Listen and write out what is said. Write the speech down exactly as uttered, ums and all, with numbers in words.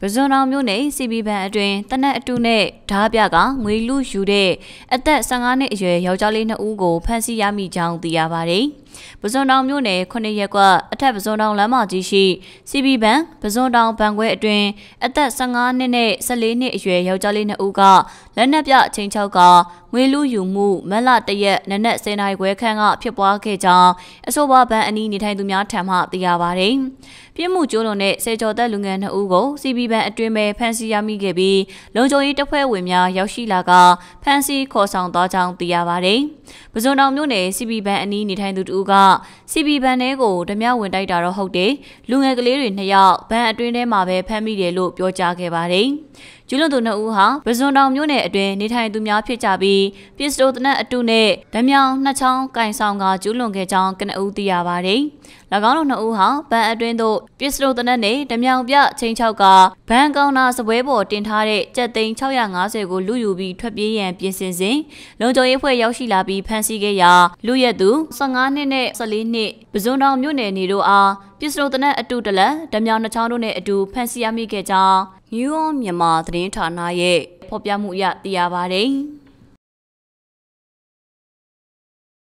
Personal Mune, Sibi Badrin, Tanet Dune, Tabiaga, Milu Shude, at that Sangane, Yojalina Ugo, Pansy Yami Jang Diabari. Personal Mune, Koneyaqua, at that Personal Lama Dishi, Sibi Ban, Personal Bangue Drin, at that Sangane, Saline, Yojalina Uga, Lenapia, Tinchauga, Milu Yumu, Mela de Nanet Senai, waking up Pipwa Keja, and so Waban and Nitadumia Tamha Diabari. Pimu Jolone, Sejota Lungan Ugo, Sibi. A dream, Pansy Yami Gaby, Lonjo eat a pair with ya, Yoshilaga, Pansy, Kosang Dajang Diavare. Bazona Nune, Sibi Ban and Nintendo Uga, Sibi Banego, the meow when I daro hog day, Lungaglier in the yard, Ban Adrine Mabe, Pamide Loop, your jacket body. Juloduna Uha, Bazona Nune, Adrine, Nintendo Mia Pichabi, Pistodna Adune, the meow, Natang, Kaisanga, Julongajang, and O Diavare. Lagano Uha, Ban Adrino, Pistodane, the meow, Tinchauga. Pangana Sabo Tintare, Jetting Choyanga Sego, Luyubi, Trabi and Piensin, Lojo Ewe Yoshilabi, Pansigaya, Luyadu, Sangane, Saline, Bazona Mune Nido A, Pistotana at Dudala, Damiana Chanone at Du, Pansy Yami Gaja, New Yama, Trin Tanaye, Popia Muya, the Avare.